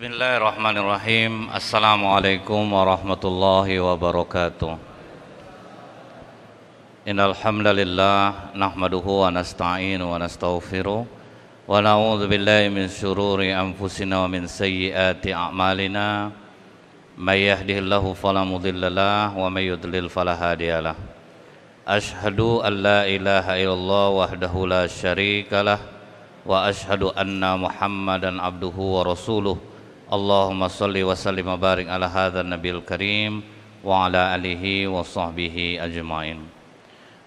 Bismillahirrahmanirrahim. Assalamualaikum warahmatullahi wabarakatuh. Innal hamdalillah nahmaduhu wa nasta'inu wa nastaghfiruh wa na'udzu billahi min syururi anfusina wa min sayyiati a'malina. May yahdihillahu fala mudhillalah wa may yudlil fala hadiyalah. Asyhadu an la ilaha illallah wahdahu la syarikalah wa ashhadu anna Muhammadan abduhu wa rasuluh. Allahumma salli wa sallim wa barik ala hadzal nabil karim wa ala alihi wa sahbihi ajmain.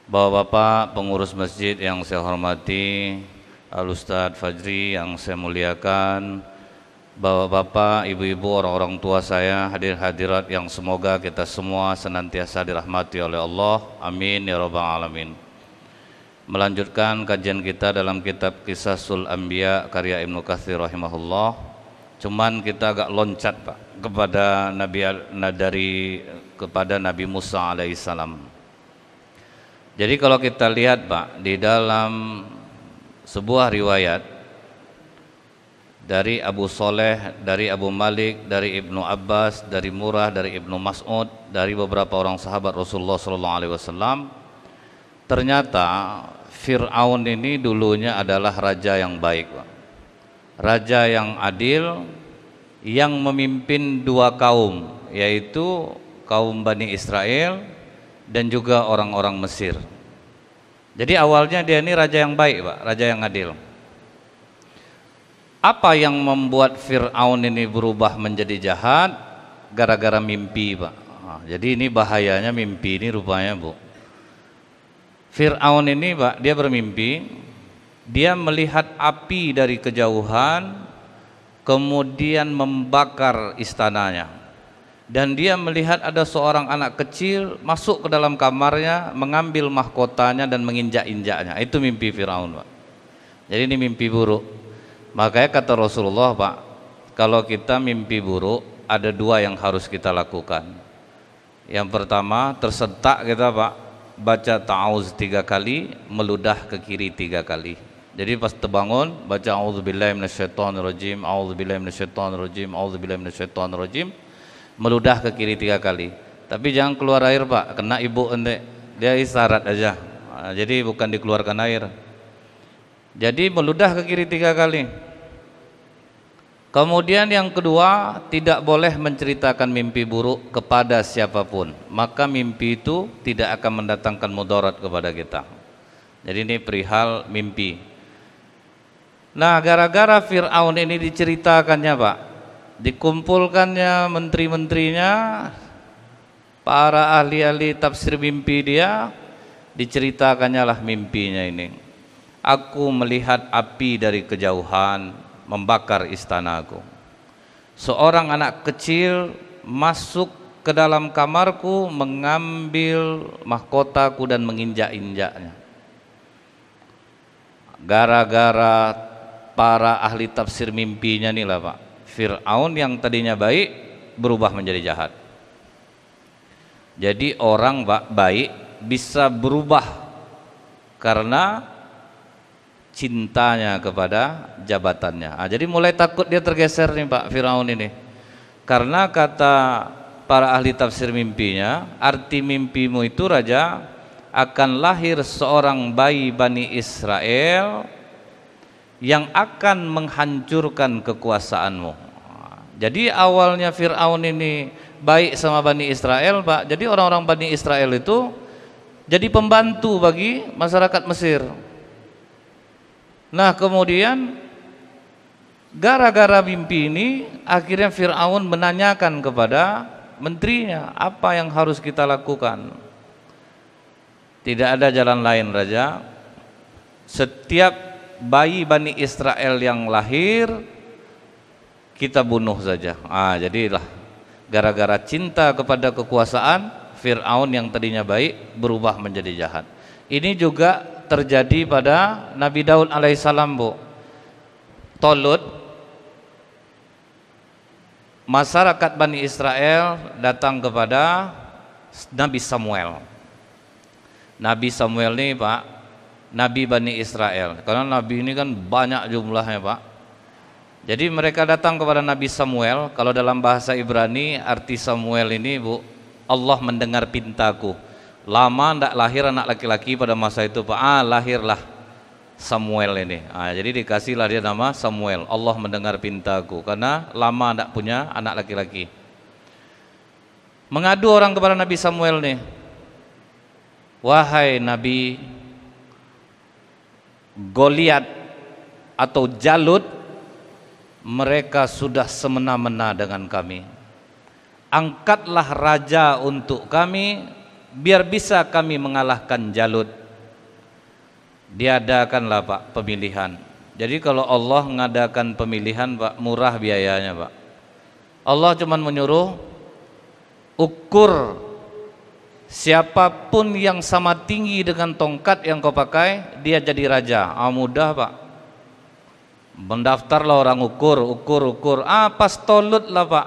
Bapak-bapak pengurus masjid yang saya hormati, Al-Ustadz Fajri yang saya muliakan, bapak-bapak, ibu-ibu, orang-orang tua saya, hadir-hadirat yang semoga kita semua senantiasa dirahmati oleh Allah. Amin ya rabbal alamin. Melanjutkan kajian kita dalam kitab Kisahul Anbiya karya Ibn Kathir rahimahullah. Cuman kita agak loncat Pak kepada Nabi Musa alaihissalam. Jadi kalau kita lihat Pak, di dalam sebuah riwayat dari Abu Soleh, dari Abu Malik, dari Ibnu Abbas, dari Murah, dari Ibnu Mas'ud, dari beberapa orang sahabat Rasulullah SAW, ternyata Fir'aun ini dulunya adalah raja yang baik, raja yang adil, yang memimpin dua kaum, yaitu kaum Bani Israel dan juga orang-orang Mesir. Jadi awalnya dia ini raja yang baik, raja yang adil. Apa yang membuat Fir'aun ini berubah menjadi jahat? Gara-gara mimpi, Pak. Nah, jadi ini bahayanya mimpi ini rupanya, Bu. Fir'aun ini Pak, dia bermimpi, dia melihat api dari kejauhan, kemudian membakar istananya. Dan dia melihat ada seorang anak kecil masuk ke dalam kamarnya, mengambil mahkotanya dan menginjak-injaknya. Itu mimpi Fir'aun Pak. Jadi ini mimpi buruk. Makanya kata Rasulullah Pak, kalau kita mimpi buruk, ada dua yang harus kita lakukan. Yang pertama, tersentak kita Pak, baca ta'awuz 3 kali, meludah ke kiri 3 kali. Jadi pas terbangun baca a'udzubillahi minasyaitonirrajim, a'udzubillahi minasyaitonirrajim, a'udzubillahi minasyaitonirrajim, meludah ke kiri 3 kali. Tapi jangan keluar air Pak, kena ibu ente. Dia isyarat aja. Jadi bukan dikeluarkan air. Jadi meludah ke kiri 3 kali. Kemudian yang kedua, tidak boleh menceritakan mimpi buruk kepada siapapun. Maka mimpi itu tidak akan mendatangkan mudarat kepada kita. Jadi ini perihal mimpi. Nah, gara-gara Fir'aun ini diceritakannya Pak, dikumpulkannya menteri-menterinya, para ahli-ahli tafsir mimpi dia, diceritakannya lah mimpinya ini. Aku melihat api dari kejauhan membakar istanaku. Seorang anak kecil masuk ke dalam kamarku, mengambil mahkotaku dan menginjak-injaknya. Gara-gara para ahli tafsir mimpinya inilah Pak, Fir'aun yang tadinya baik berubah menjadi jahat. Jadi orang Pak, baik bisa berubah karena cintanya kepada jabatannya. Nah, jadi mulai takut dia tergeser nih Pak Fir'aun ini. Karena kata para ahli tafsir mimpinya, arti mimpimu itu raja, akan lahir seorang bayi Bani Israel yang akan menghancurkan kekuasaanmu. Jadi awalnya Fir'aun ini baik sama Bani Israel Pak. Jadi orang-orang Bani Israel itu jadi pembantu bagi masyarakat Mesir. Nah kemudian gara-gara mimpi ini akhirnya Fir'aun menanyakan kepada menterinya, apa yang harus kita lakukan? Tidak ada jalan lain raja, setiap bayi Bani Israel yang lahir kita bunuh saja. Ah, jadilah gara-gara cinta kepada kekuasaan, Fir'aun yang tadinya baik berubah menjadi jahat. Ini juga terjadi pada Nabi Daud alaihissalam Bu. Thalut, masyarakat Bani Israel datang kepada Nabi Samuel. Nabi Samuel ini Pak, Nabi Bani Israel. Karena Nabi ini kan banyak jumlahnya Pak. Jadi mereka datang kepada Nabi Samuel. Kalau dalam bahasa Ibrani arti Samuel ini, Bu, Allah mendengar pintaku. Lama tidak lahir anak laki-laki pada masa itu, Pak. Lahirlah Samuel ini. Jadi dikasihlah dia nama Samuel. Allah mendengar pintaku, karena lama tidak punya anak laki-laki. Mengadu orang kepada Nabi Samuel nih. Wahai Nabi, Goliat atau Jalut, mereka sudah semena-mena dengan kami. Angkatlah raja untuk kami, biar bisa kami mengalahkan Jalut. Diadakanlah, Pak, pemilihan. Jadi kalau Allah mengadakan pemilihan, Pak, murah biayanya, Pak. Allah cuma menyuruh ukur siapapun yang sama tinggi dengan tongkat yang kau pakai, dia jadi raja. Mudah, Pak. Mendaftarlah orang ukur. Pas Thalut lah, Pak,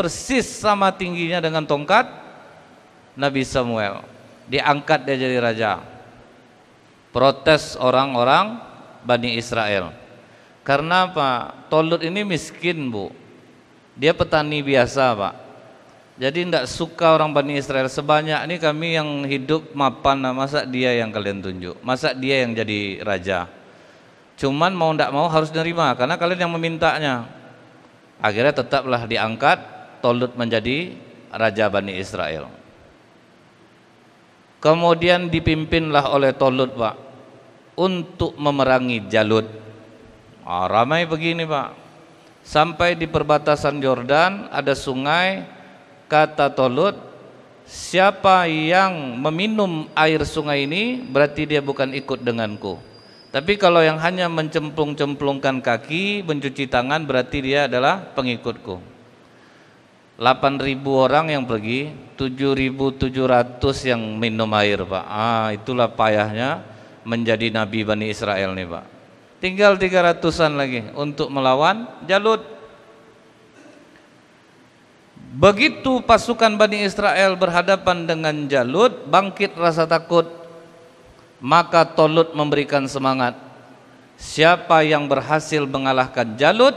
persis sama tingginya dengan tongkat Nabi Samuel. Diangkat dia jadi raja. Protes orang-orang Bani Israel. Karena Pak, Thalut ini miskin, Bu. Dia petani biasa, Pak. Jadi tidak suka orang Bani Israel. Sebanyak ini kami yang hidup mapan, masa dia yang kalian tunjuk, masa dia yang jadi raja. Cuman mau tidak mau harus nerima, karena kalian yang memintanya. Akhirnya tetaplah diangkat Thalut menjadi raja Bani Israel. Kemudian dipimpinlah oleh Thalut, Pak, untuk memerangi Jalut. Ramai begini, Pak. Sampai di perbatasan Jordan ada sungai. Kata Thalut, siapa yang meminum air sungai ini berarti dia bukan ikut denganku. Tapi kalau yang hanya mencemplung-cemplungkan kaki, mencuci tangan, berarti dia adalah pengikutku. 8.000 orang yang pergi, 7.700 yang minum air, Pak. Itulah payahnya menjadi Nabi Bani Israel nih, Pak. Tinggal 300-an lagi untuk melawan Jalut. Begitu pasukan Bani Israel berhadapan dengan Jalut, bangkit rasa takut. Maka Thalut memberikan semangat. Siapa yang berhasil mengalahkan Jalut,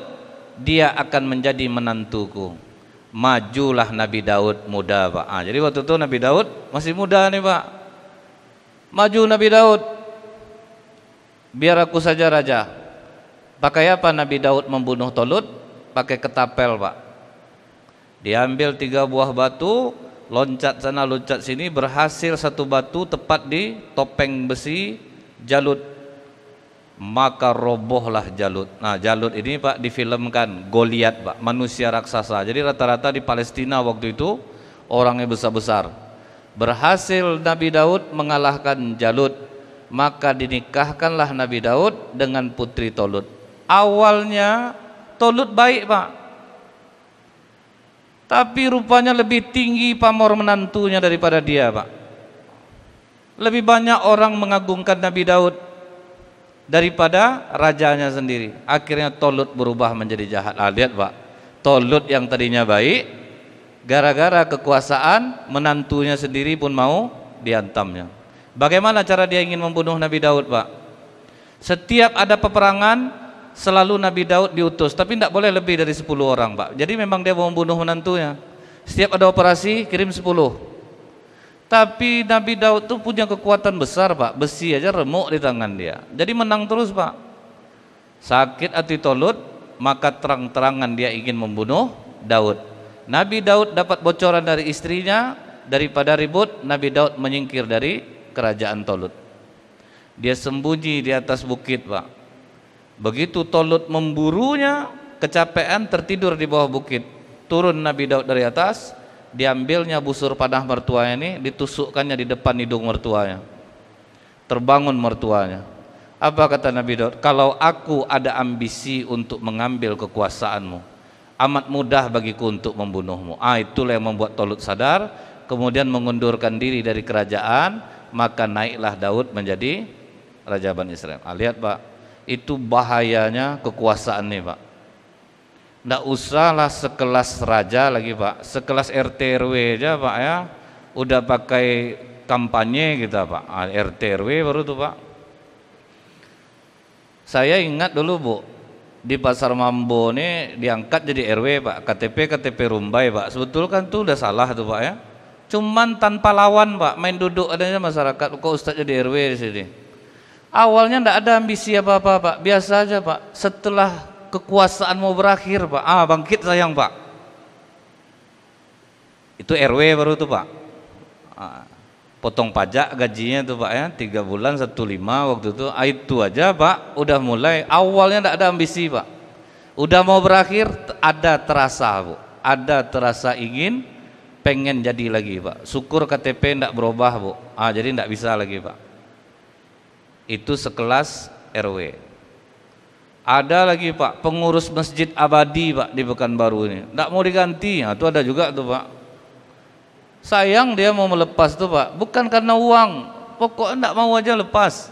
dia akan menjadi menantuku. Majulah Nabi Daud muda, Pak. Jadi waktu itu Nabi Daud masih muda nih, Pak. Maju Nabi Daud, biar aku saja raja. Pakai apa Nabi Daud membunuh Thalut? Pakai ketapel, Pak. Diambil 3 buah batu, loncat sana loncat sini, berhasil satu batu tepat di topeng besi Jalut. Maka robohlah Jalut. Jalut ini, Pak, difilmkan Goliat, Pak, manusia raksasa. Jadi rata-rata di Palestina waktu itu orangnya besar-besar. Berhasil Nabi Daud mengalahkan Jalut, maka dinikahkanlah Nabi Daud dengan putri Thalut. Awalnya Thalut baik, Pak, tapi rupanya lebih tinggi pamor menantunya daripada dia, Pak. Lebih banyak orang mengagungkan Nabi Daud daripada rajanya sendiri. Akhirnya Thalut berubah menjadi jahat. Lihat, Pak, Thalut yang tadinya baik, gara-gara kekuasaan menantunya sendiri pun mau diantamnya. Bagaimana cara dia ingin membunuh Nabi Daud, Pak? Setiap ada peperangan, selalu Nabi Daud diutus, tapi tidak boleh lebih dari 10 orang, Pak. Jadi memang dia mau membunuh menantunya. Setiap ada operasi kirim 10. Tapi Nabi Daud tuh punya kekuatan besar, Pak. Besi aja remuk di tangan dia. Jadi menang terus, Pak. Sakit hati Thalut, maka terang-terangan dia ingin membunuh Daud. Nabi Daud dapat bocoran dari istrinya. Daripada ribut, Nabi Daud menyingkir dari kerajaan Thalut. Dia sembunyi di atas bukit, Pak. Begitu Thalut memburunya, kecapean tertidur di bawah bukit. Turun Nabi Daud dari atas, diambilnya busur panah mertuanya ini, ditusukkannya di depan hidung mertuanya. Terbangun mertuanya. Apa kata Nabi Daud? Kalau aku ada ambisi untuk mengambil kekuasaanmu, amat mudah bagiku untuk membunuhmu. Itulah yang membuat Thalut sadar, kemudian mengundurkan diri dari kerajaan, maka naiklah Daud menjadi raja Bani Israel. Lihat, Pak. Itu bahayanya kekuasaan nih, Pak. Nggak usahlah sekelas raja lagi, Pak. Sekelas RT RW aja, Pak, ya. Udah pakai kampanye kita, Pak. RT RW baru tuh, Pak. Saya ingat dulu, Bu, di pasar Mambo ini diangkat jadi RW Pak, KTP Rumbai Pak, sebetulnya kan itu udah salah tuh Pak ya, cuman tanpa lawan Pak, main duduk adanya masyarakat, kok Ustadz jadi RW di sini. Awalnya ndak ada ambisi apa-apa Pak, biasa aja Pak. Setelah kekuasaan mau berakhir Pak, bangkit sayang Pak. Itu RW baru tuh Pak. Potong pajak gajinya tuh Pak ya, 3 bulan 1,5 waktu itu. Itu aja Pak, udah mulai. Awalnya ndak ada ambisi Pak. Udah mau berakhir ada terasa Bu, ada terasa ingin pengen jadi lagi Pak. Syukur KTP ndak berubah Bu. Jadi ndak bisa lagi Pak. Itu sekelas RW. Ada lagi Pak, pengurus masjid abadi Pak di Pekanbaru ini. Ndak mau diganti. Itu ada juga tuh Pak. Sayang dia mau melepas tuh Pak, bukan karena uang, pokoknya enggak mau aja lepas.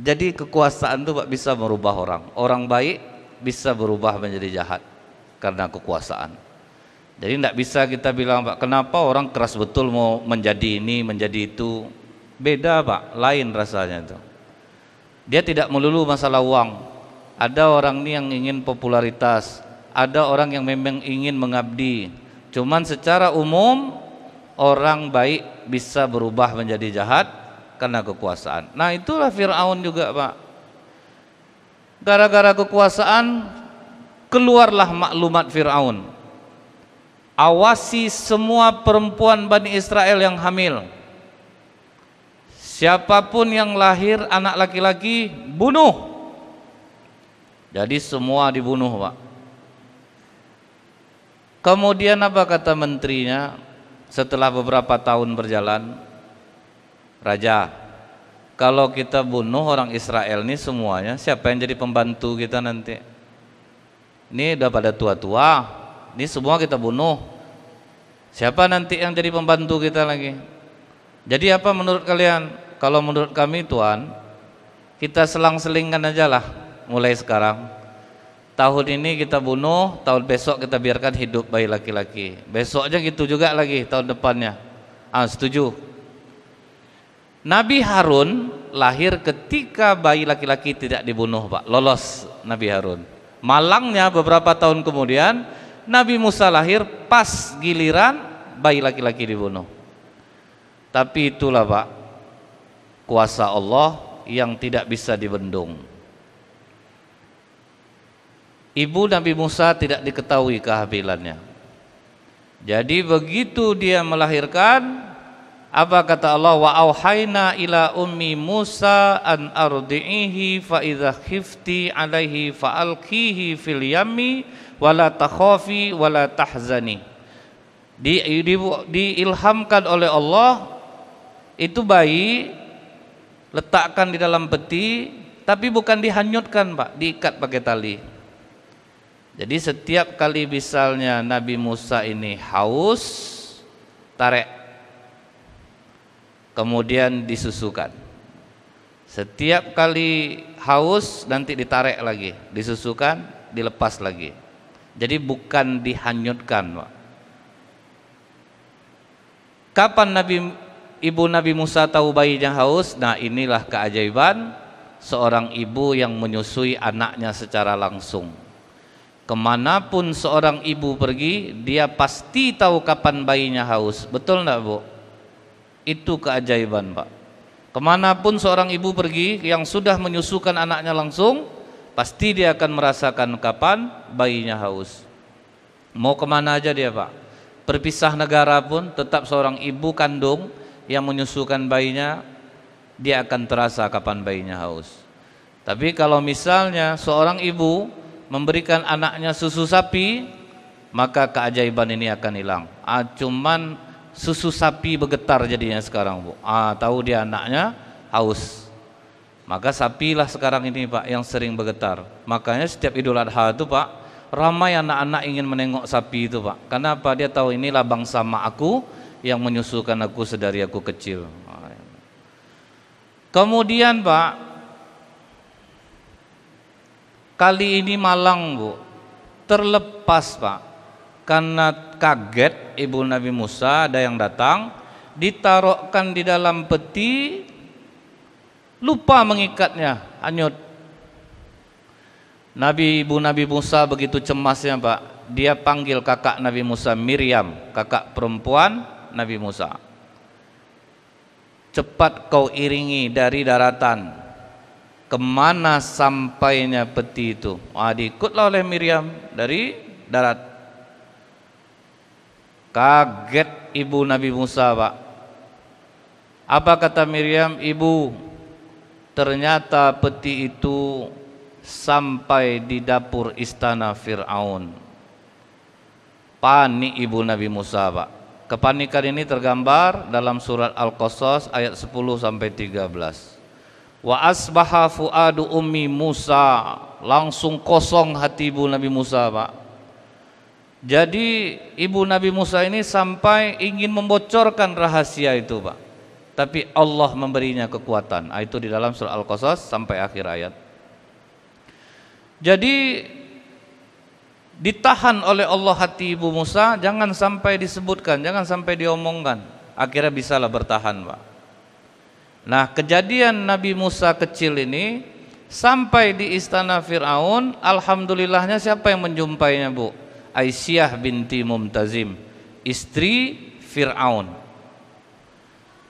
Jadi kekuasaan tuh Pak bisa merubah orang, orang baik bisa berubah menjadi jahat karena kekuasaan. Jadi enggak bisa kita bilang Pak, kenapa orang keras betul mau menjadi ini, menjadi itu. Beda Pak, lain rasanya itu. Dia tidak melulu masalah uang. Ada orang nih yang ingin popularitas, ada orang yang memang ingin mengabdi. Cuman secara umum orang baik bisa berubah menjadi jahat karena kekuasaan. Nah itulah Fir'aun juga Pak. Gara-gara kekuasaan keluarlah maklumat Fir'aun. Awasi semua perempuan Bani Israel yang hamil. Siapapun yang lahir anak laki-laki bunuh. Jadi semua dibunuh Pak. Kemudian apa kata menterinya setelah beberapa tahun berjalan, Raja, kalau kita bunuh orang Israel ini semuanya, siapa yang jadi pembantu kita nanti? Ini udah pada tua-tua, ini semua kita bunuh. Siapa nanti yang jadi pembantu kita lagi? Jadi apa menurut kalian? Kalau menurut kami Tuan, kita selang-selingkan aja lah mulai sekarang. Tahun ini kita bunuh, tahun besok kita biarkan hidup bayi laki-laki. Besoknya gitu juga lagi tahun depannya. Setuju. Nabi Harun lahir ketika bayi laki-laki tidak dibunuh Pak. Lolos Nabi Harun. Malangnya beberapa tahun kemudian Nabi Musa lahir pas giliran bayi laki-laki dibunuh. Tapi itulah Pak, kuasa Allah yang tidak bisa dibendung. Ibu Nabi Musa tidak diketahui kehamilannya. Jadi begitu dia melahirkan, apa kata Allah? Wa auhayna ila ummi Musa an ardi'ihi fa idza khifti 'alaihi fa alqihi fil yammi wa la takhafi wa la tahzani. Diilhamkan oleh Allah itu bayi letakkan di dalam peti, tapi bukan dihanyutkan Pak, diikat pakai tali. Jadi setiap kali misalnya Nabi Musa ini haus, tarik, kemudian disusukan. Setiap kali haus nanti ditarik lagi, disusukan, dilepas lagi. Jadi bukan dihanyutkan Pak. Kapan ibu Nabi Musa tahu bayinya haus? Nah inilah keajaiban seorang ibu yang menyusui anaknya secara langsung. Kemanapun seorang ibu pergi, dia pasti tahu kapan bayinya haus. Betul enggak Bu? Itu keajaiban Pak. Kemanapun seorang ibu pergi yang sudah menyusukan anaknya langsung, pasti dia akan merasakan kapan bayinya haus. Mau kemana aja dia Pak. Berpisah negara pun tetap seorang ibu kandung yang menyusukan bayinya, dia akan terasa kapan bayinya haus. Tapi kalau misalnya seorang ibu memberikan anaknya susu sapi, maka keajaiban ini akan hilang. Cuman susu sapi bergetar jadinya sekarang Bu. Tahu dia anaknya haus. Maka sapilah sekarang ini Pak yang sering bergetar. Makanya setiap Idul Adha itu Pak, ramai anak-anak ingin menengok sapi itu Pak. Karena apa? Dia tahu ini labang sama aku yang menyusukan aku sedari aku kecil. Kemudian Pak, kali ini malang Bu, terlepas Pak, karena kaget ibu Nabi Musa ada yang datang, ditaruhkan di dalam peti, lupa mengikatnya, hanyut. Nabi Musa begitu cemasnya, Pak. Dia panggil kakak Nabi Musa, Maryam, kakak perempuan Nabi Musa. Cepat kau iringi dari daratan. Kemana sampainya peti itu? Wah, diikutlah oleh Maryam dari darat. Kaget ibu Nabi Musa, Pak. Apa kata Maryam? Ibu, ternyata peti itu sampai di dapur istana Fir'aun. Panik ibu Nabi Musa, Pak. Kepanikan ini tergambar dalam surat Al-Qasas ayat 10 sampai 13. Wa asbaha fuadu ummi Musa, langsung kosong hati ibu Nabi Musa, Pak. Jadi ibu Nabi Musa ini sampai ingin membocorkan rahasia itu, Pak. Tapi Allah memberinya kekuatan. Itu di dalam surah Al-Qasas sampai akhir ayat. Jadi ditahan oleh Allah hati ibu Musa, jangan sampai disebutkan, jangan sampai diomongkan. Akhirnya bisalah bertahan, Pak. Nah, kejadian Nabi Musa kecil ini sampai di istana Fir'aun, alhamdulillahnya siapa yang menjumpainya, Bu? Asiyah binti Muzahim, istri Fir'aun.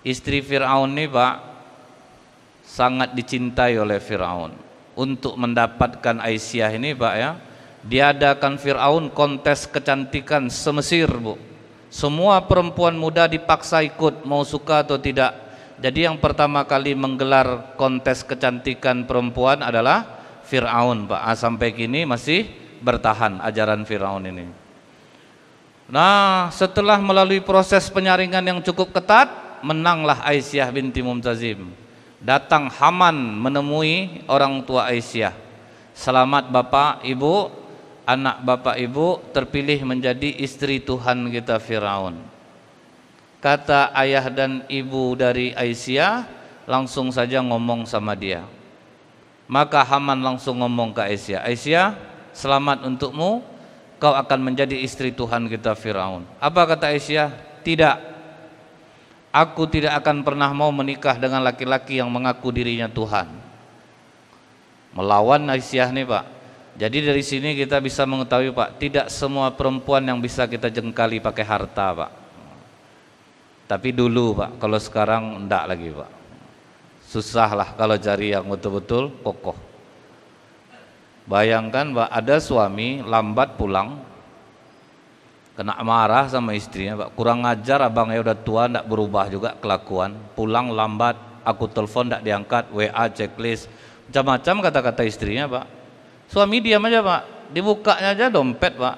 Istri Fir'aun ini, Pak, sangat dicintai oleh Fir'aun. Untuk mendapatkan Aisyah ini, Pak, ya, diadakan Fir'aun kontes kecantikan se-Mesir, Bu. Semua perempuan muda dipaksa ikut, mau suka atau tidak. Jadi yang pertama kali menggelar kontes kecantikan perempuan adalah Fir'aun, Pak. Sampai kini masih bertahan ajaran Fir'aun ini. Nah, setelah melalui proses penyaringan yang cukup ketat, menanglah Aisyah binti Muzahim. Datang Haman menemui orang tua Aisyah. Selamat Bapak, Ibu, anak Bapak Ibu terpilih menjadi istri Tuhan kita Fir'aun. Kata ayah dan ibu dari Aisyah, langsung saja ngomong sama dia. Maka Haman langsung ngomong ke Aisyah, Aisyah, selamat untukmu, kau akan menjadi istri Tuhan kita Fir'aun. Apa kata Aisyah? Tidak. Aku tidak akan pernah mau menikah dengan laki-laki yang mengaku dirinya Tuhan. Melawan Aisyah nih, Pak. Jadi dari sini kita bisa mengetahui, Pak, tidak semua perempuan yang bisa kita jengkali pakai harta, Pak. Tapi dulu, Pak, kalau sekarang enggak lagi, Pak. Susahlah kalau cari yang betul-betul kokoh. Bayangkan, Pak, ada suami lambat pulang, kena marah sama istrinya, Pak. Kurang ajar abangnya udah tua, tidak berubah juga kelakuan. Pulang lambat, aku telepon tidak diangkat, WA, checklist, macam-macam kata-kata istrinya, Pak. Suami diam aja, Pak. Dibukanya aja dompet, Pak.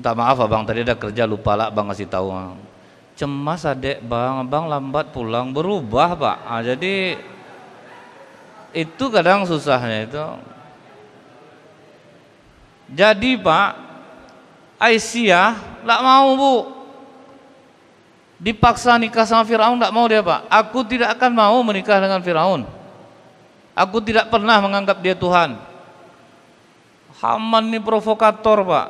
Minta maaf abang, tadi ada kerja lupa lah abang ngasih tahu. Cemas adek bang, abang lambat pulang, berubah, Pak. Nah, jadi itu kadang susahnya itu. Jadi, Pak, Aisyah tidak mau, Bu. Dipaksa nikah sama Fir'aun, tidak mau dia, Pak. Aku tidak akan mau menikah dengan Fir'aun. Aku tidak pernah menganggap dia Tuhan. Haman ini provokator, Pak.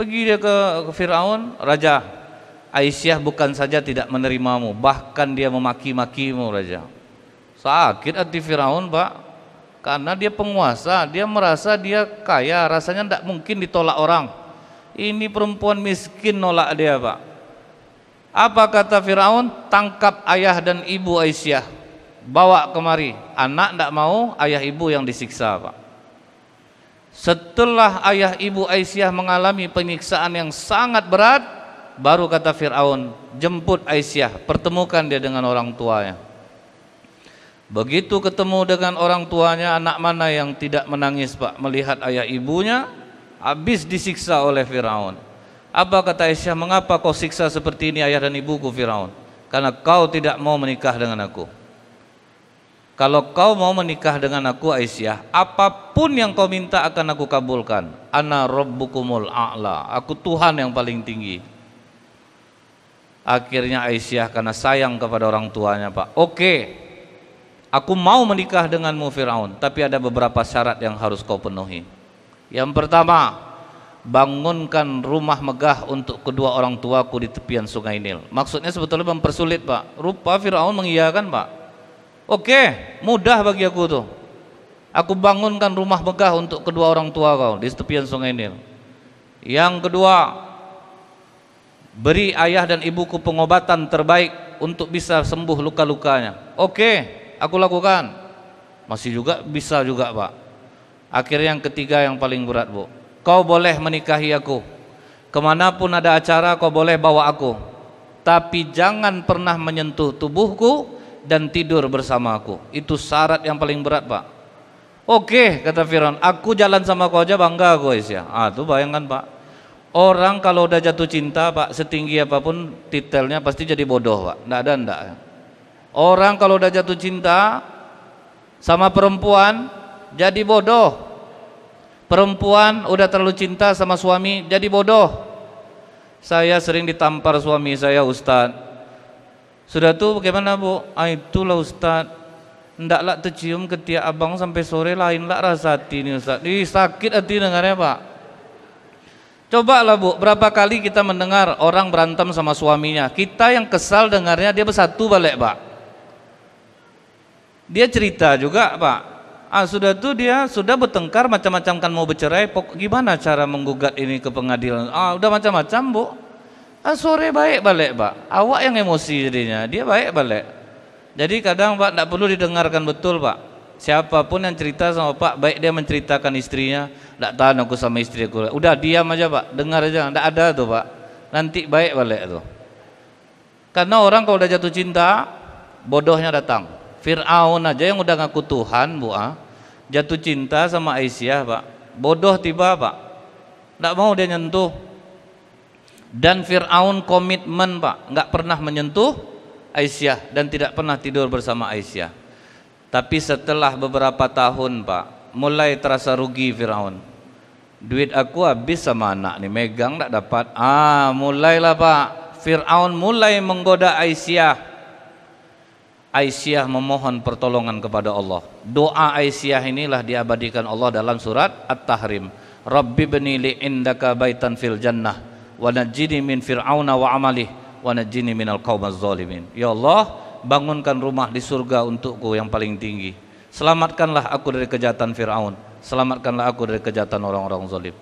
Pergi dia ke Fir'aun, Raja, Aisyah bukan saja tidak menerimamu, bahkan dia memaki-makimu, Raja. Sakit hati Fir'aun, Pak. Karena dia penguasa, dia merasa dia kaya, rasanya tidak mungkin ditolak orang. Ini perempuan miskin nolak dia, Pak. Apa kata Fir'aun? Tangkap ayah dan ibu Aisyah, bawa kemari. Anak tidak mau, ayah ibu yang disiksa, Pak. Setelah ayah ibu Aisyah mengalami penyiksaan yang sangat berat, baru kata Fir'aun, jemput Aisyah, pertemukan dia dengan orang tuanya. Begitu ketemu dengan orang tuanya, anak mana yang tidak menangis, Pak, melihat ayah ibunya habis disiksa oleh Fir'aun. Apa kata Aisyah? Mengapa kau siksa seperti ini ayah dan ibuku, Fir'aun? Karena kau tidak mau menikah dengan aku. Kalau kau mau menikah dengan aku, Aisyah, apapun yang kau minta akan aku kabulkan. Ana rabbukumul a'la. Aku Tuhan yang paling tinggi. Akhirnya Aisyah karena sayang kepada orang tuanya, Pak. Oke, aku mau menikah denganmu, Fir'aun. Tapi ada beberapa syarat yang harus kau penuhi. Yang pertama, bangunkan rumah megah untuk kedua orang tuaku di tepian sungai Nil. Maksudnya sebetulnya mempersulit, Pak. Rupa Fir'aun mengiyakan, Pak. Oke, mudah bagi aku tuh. Aku bangunkan rumah megah untuk kedua orang tua kau di tepian sungai Nil. Yang kedua, beri ayah dan ibuku pengobatan terbaik untuk bisa sembuh luka-lukanya. Oke, aku lakukan. Masih juga bisa juga, Pak. Akhirnya yang ketiga yang paling berat, Bu. Kau boleh menikahi aku. Kemanapun ada acara kau boleh bawa aku. Tapi jangan pernah menyentuh tubuhku dan tidur bersama aku. Itu syarat yang paling berat, Pak. Oke, kata Fir'aun, aku jalan sama kau aja bangga gue ya. Ah, tuh bayangkan, Pak. Orang kalau udah jatuh cinta, Pak, setinggi apapun titelnya pasti jadi bodoh, Pak. Enggak ada enggak. Orang kalau udah jatuh cinta sama perempuan jadi bodoh. Perempuan udah terlalu cinta sama suami jadi bodoh. Saya sering ditampar suami saya, Ustaz. Sudah tuh bagaimana, Bu? Ah, itulah Ustaz. Ndaklah tercium ketiak abang sampai sore, lainlah rasa hati ini, Ustaz. Ih, sakit hati dengarnya, Pak. Cobalah, Bu, berapa kali kita mendengar orang berantem sama suaminya. Kita yang kesal dengarnya, dia bersatu balik, Pak. Dia cerita juga, Pak. Ah, sudah tuh dia sudah bertengkar macam-macam, kan mau bercerai. Gimana cara menggugat ini ke pengadilan? Ah, udah macam-macam, Bu. Ah, sore baik balik, Pak. Awak yang emosi jadinya, dia baik balik. Jadi kadang, Pak, tidak perlu didengarkan betul, Pak. Siapapun yang cerita sama Pak, baik dia menceritakan istrinya, tidak tahan aku sama istri aku. Udah diam aja, Pak, dengar aja, tidak ada tuh, Pak. Nanti baik balik tuh. Karena orang kalau udah jatuh cinta, bodohnya datang. Fir'aun aja yang udah ngaku Tuhan, Bu, ah, jatuh cinta sama Aisyah, Pak. Bodoh tiba, Pak. Tidak mau dia nyentuh. Dan Fir'aun komitmen, Pak, nggak pernah menyentuh Aisyah dan tidak pernah tidur bersama Aisyah. Tapi setelah beberapa tahun, Pak, mulai terasa rugi Fir'aun. Duit aku habis sama anak nih, megang tak dapat. Ah, mulailah, Pak, Fir'aun mulai menggoda Aisyah. Aisyah memohon pertolongan kepada Allah. Doa Aisyah inilah diabadikan Allah dalam surat At-Tahrim. Rabbi bni li indaka baitan fil jannah wa najjini min fir'auna wa amalihi wa najjini minal qaumaz zalimin. Ya Allah, bangunkan rumah di surga untukku yang paling tinggi. Selamatkanlah aku dari kejahatan Fir'aun. Selamatkanlah aku dari kejahatan orang-orang zalim.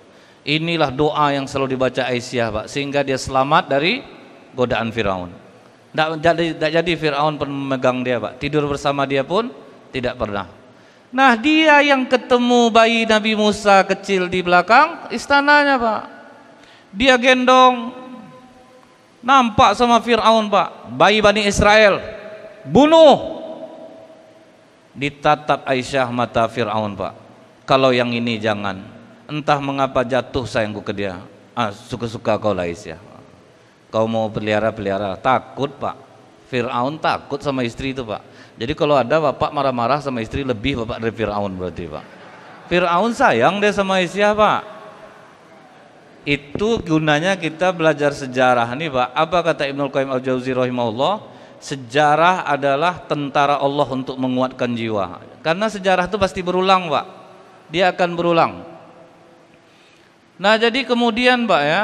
Inilah doa yang selalu dibaca Aisyah, Pak, sehingga dia selamat dari godaan Fir'aun. Tidak jadi Fir'aun pun memegang dia, Pak. Tidur bersama dia pun tidak pernah. Nah, dia yang ketemu bayi Nabi Musa kecil di belakang istananya, Pak. Dia gendong, nampak sama Fir'aun, Pak. Bayi Bani Israel, bunuh. Ditatap Aisyah mata Fir'aun, Pak. Kalau yang ini jangan. Entah mengapa jatuh sayangku ke dia. Ah, suka-suka kau lah, Aisyah. Kau mau pelihara-pelihara. Takut, Pak. Fir'aun takut sama istri itu, Pak. Jadi kalau ada bapak marah-marah sama istri, lebih bapak dari Fir'aun berarti, Pak. Fir'aun sayang dia sama Aisyah, Pak. Itu gunanya kita belajar sejarah nih, Pak. Apa kata Ibnu Qayyim Al-Jauzi rahimahullah? Sejarah adalah tentara Allah untuk menguatkan jiwa. Karena sejarah itu pasti berulang, Pak. Dia akan berulang. Nah, jadi kemudian, Pak, ya,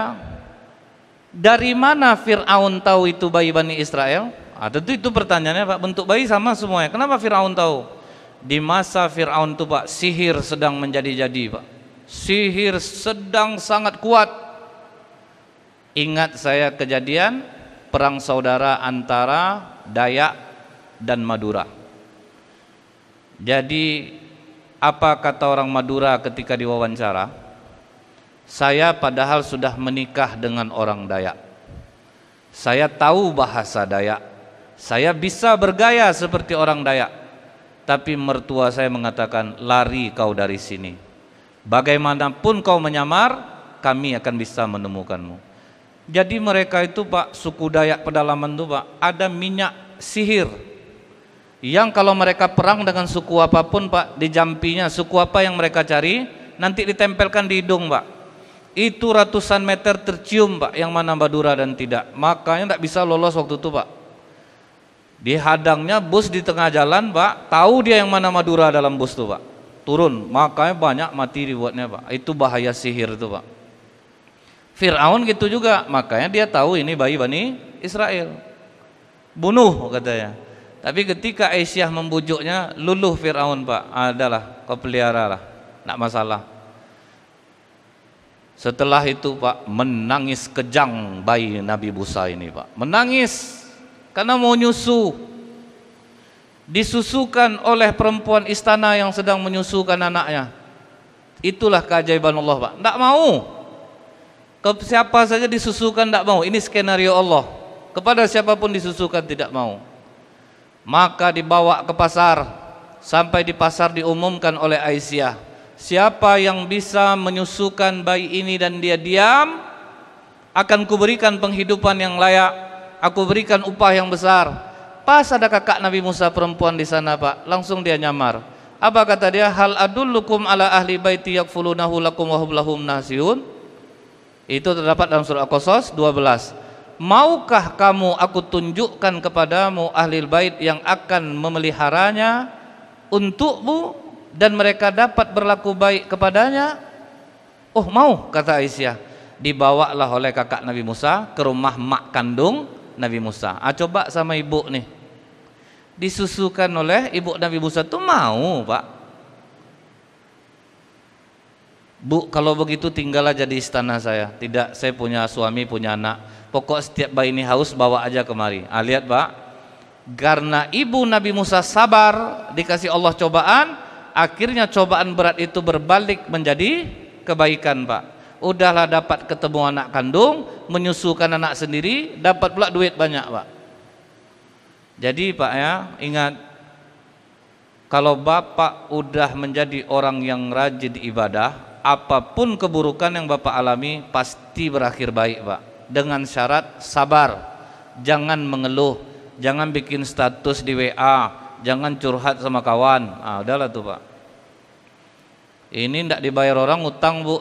dari mana Fir'aun tahu itu bayi Bani Israel? Ah, tentu itu pertanyaannya, Pak. Bentuk bayi sama semuanya. Kenapa Fir'aun tahu? Di masa Fir'aun itu, Pak, sihir sedang menjadi-jadi, Pak. Sihir sedang sangat kuat. Ingat saya kejadian perang saudara antara Dayak dan Madura. Jadi apa kata orang Madura ketika diwawancara? Saya padahal sudah menikah dengan orang Dayak. Saya tahu bahasa Dayak. Saya bisa bergaya seperti orang Dayak. Tapi mertua saya mengatakan, lari kau dari sini. Bagaimanapun kau menyamar, kami akan bisa menemukanmu. Jadi mereka itu, Pak, suku Dayak pedalaman itu, Pak, ada minyak sihir yang kalau mereka perang dengan suku apapun, Pak, di jampinya suku apa yang mereka cari nanti ditempelkan di hidung, Pak. Itu ratusan meter tercium, Pak, yang mana Madura dan tidak. Makanya tidak bisa lolos waktu itu, Pak. Dihadangnya bus di tengah jalan, Pak. Tahu dia yang mana Madura dalam bus itu, Pak. Turun, makanya banyak mati dibuatnya, Pak. Itu bahaya sihir itu, Pak. Fir'aun gitu juga, makanya dia tahu ini bayi Bani Israel. Bunuh katanya. Tapi ketika Aisyah membujuknya, luluh Fir'aun, Pak. Adalah kau peliharalah, nak masalah. Setelah itu Pak, menangis kejang bayi Nabi Musa ini Pak, menangis karena mau nyusu. Disusukan oleh perempuan istana yang sedang menyusukan anaknya. Itulah keajaiban Allah Pak. Tidak mau, siapa saja disusukan tidak mau. Ini skenario Allah. Kepada siapapun disusukan tidak mau. Maka dibawa ke pasar. Sampai di pasar diumumkan oleh Aisyah, siapa yang bisa menyusukan bayi ini dan dia diam, akan kuberikan penghidupan yang layak, aku berikan upah yang besar. Pas ada kakak Nabi Musa perempuan di sana Pak, langsung dia nyamar. Apa kata dia? Hal adullukum ala ahli baiti yakfulunahu lakum wa hum lahum nasihun. Itu terdapat dalam surah Al-Qasas 12. Maukah kamu aku tunjukkan kepadamu ahli bait yang akan memeliharanya untukmu dan mereka dapat berlaku baik kepadanya? Oh, mau, kata Aisyah. Dibawalah oleh kakak Nabi Musa ke rumah mak kandung Nabi Musa. Ah, coba sama ibu nih. Disusukan oleh ibu Nabi Musa tuh mau Pak. Bu, kalau begitu tinggal aja di istana saya. Tidak, saya punya suami, punya anak. Pokok setiap bayi ini haus bawa aja kemari. Ah, lihat Pak. Karena ibu Nabi Musa sabar, dikasih Allah cobaan, akhirnya cobaan berat itu berbalik menjadi kebaikan Pak. Udahlah dapat ketemu anak kandung, menyusukan anak sendiri, dapat pula duit banyak Pak. Jadi Pak ya, ingat, kalau Bapak udah menjadi orang yang rajin ibadah, apapun keburukan yang Bapak alami pasti berakhir baik Pak. Dengan syarat sabar, jangan mengeluh, jangan bikin status di WA, jangan curhat sama kawan. Ah, udahlah tuh Pak. Ini tidak dibayar orang utang Bu,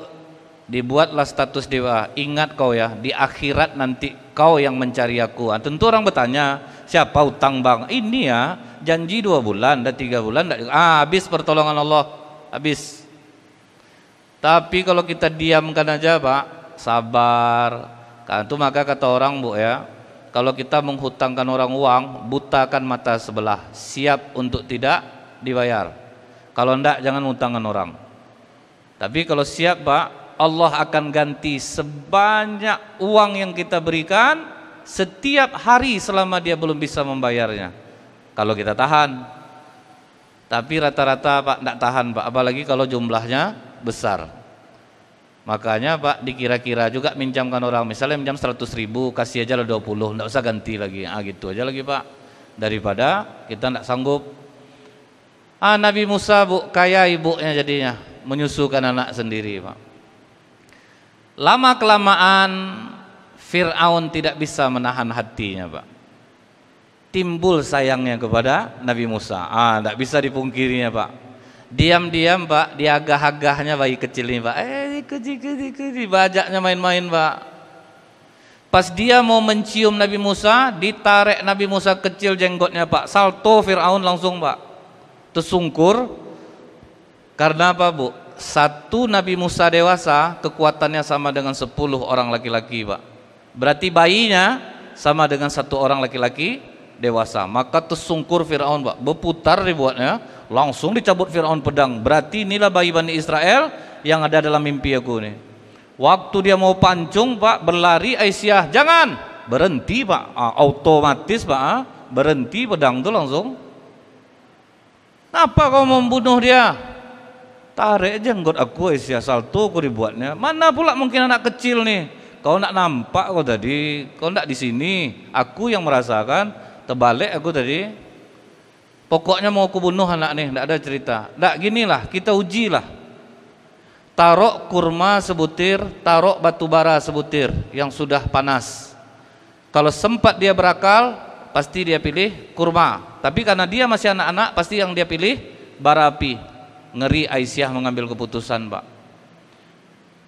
dibuatlah status dewa. Ingat kau ya, di akhirat nanti kau yang mencari aku. Tentu orang bertanya, siapa utang bang? Ini ya, janji 2 bulan, dah 3 bulan, habis pertolongan Allah, habis. Tapi kalau kita diamkan aja Pak, sabar. Kan itu maka kata orang Bu ya, kalau kita menghutangkan orang uang, butakan mata sebelah, siap untuk tidak dibayar. Kalau enggak jangan hutangkan orang. Tapi kalau siap Pak, Allah akan ganti sebanyak uang yang kita berikan setiap hari selama dia belum bisa membayarnya. Kalau kita tahan. Tapi rata-rata Pak tidak tahan Pak, apalagi kalau jumlahnya besar. Makanya Pak dikira-kira juga minjamkan orang. Misalnya minjam 100 ribu, kasih aja lah 20, tidak usah ganti lagi. Ah, gitu aja lagi Pak, daripada kita tidak sanggup. Ah, Nabi Musa Bu, kaya ibunya jadinya, menyusukan anak sendiri Pak. Lama kelamaan Fir'aun tidak bisa menahan hatinya Pak. Timbul sayangnya kepada Nabi Musa. Ah, tidak bisa dipungkirinya Pak. Diam-diam Pak, diagah-agahnya bayi kecil ini Pak. Kuji-kuji, bajaknya main-main Pak. Pas dia mau mencium Nabi Musa, ditarik Nabi Musa kecil jenggotnya Pak. Salto Fir'aun langsung Pak, tersungkur. Karena apa Bu? Satu Nabi Musa dewasa kekuatannya sama dengan 10 orang laki-laki Pak. Berarti bayinya sama dengan 1 orang laki-laki dewasa. Maka tersungkur Fir'aun Pak, berputar dibuatnya, langsung dicabut Fir'aun pedang. Berarti inilah bayi Bani Israel yang ada dalam mimpi aku nih. Waktu dia mau pancung Pak, berlari Aisyah, jangan, berhenti Pak. Otomatis Pak, berhenti pedang itu langsung. Kenapa kau membunuh dia? Tarik jenggot aku Aisyah, salto aku dibuatnya. Mana pula mungkin anak kecil nih. Kau nak nampak kau tadi, kau nak di sini. Aku yang merasakan, terbalik aku tadi. Pokoknya mau aku bunuh anak nih, tidak ada cerita. Tidak, ginilah, kita ujilah. Taruh kurma sebutir, taruh batu bara sebutir yang sudah panas. Kalau sempat dia berakal, pasti dia pilih kurma. Tapi karena dia masih anak-anak, pasti yang dia pilih bara api. Ngeri Aisyah mengambil keputusan Pak.